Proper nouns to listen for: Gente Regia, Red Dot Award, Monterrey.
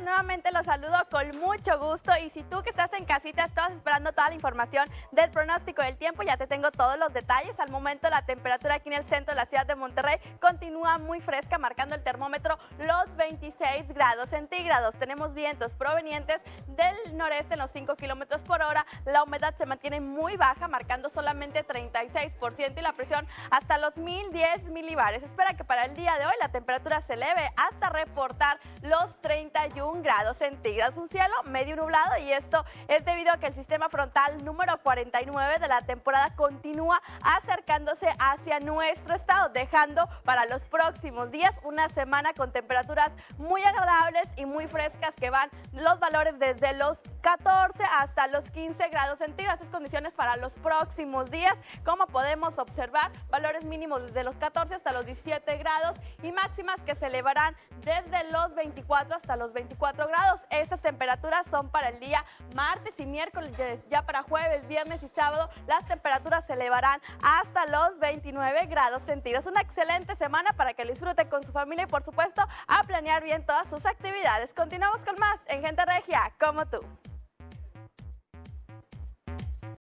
nuevamente los saludo con mucho gusto. Y si tú que estás en casita estás esperando toda la información del pronóstico del tiempo, ya te tengo todos los detalles. Al momento la temperatura aquí en el centro de la ciudad de Monterrey continúa muy fresca, marcando el termómetro los 26 grados centígrados. Tenemos vientos provenientes del noreste en los 5 kilómetros por hora. La humedad se mantiene muy baja, marcando solamente 36%, y la presión hasta los 1010 milibares. Espera que para el día de hoy la temperatura se eleve hasta reportar los 31 grados centígrados. Un cielo medio nublado, y esto es debido a que el sistema frontal número 49 de la temporada continúa acercándose hacia nuestro estado, dejando para los próximos días una semana con temperaturas muy agradables y muy frescas, que van los valores desde los 14 hasta los 15 grados centígrados. Es condiciones para los próximos días, como podemos observar, valores mínimos desde los 14 hasta los 17 grados y máximas que se elevarán desde los 24 hasta los 24 grados. Estas temperaturas son para el día martes y miércoles. Ya para jueves, viernes y sábado las temperaturas se elevarán hasta los 29 grados centígrados. Una excelente semana para que lo disfrute con su familia y, por supuesto, a planear bien todas sus actividades. Continuamos con más en Gente Regia, como tú.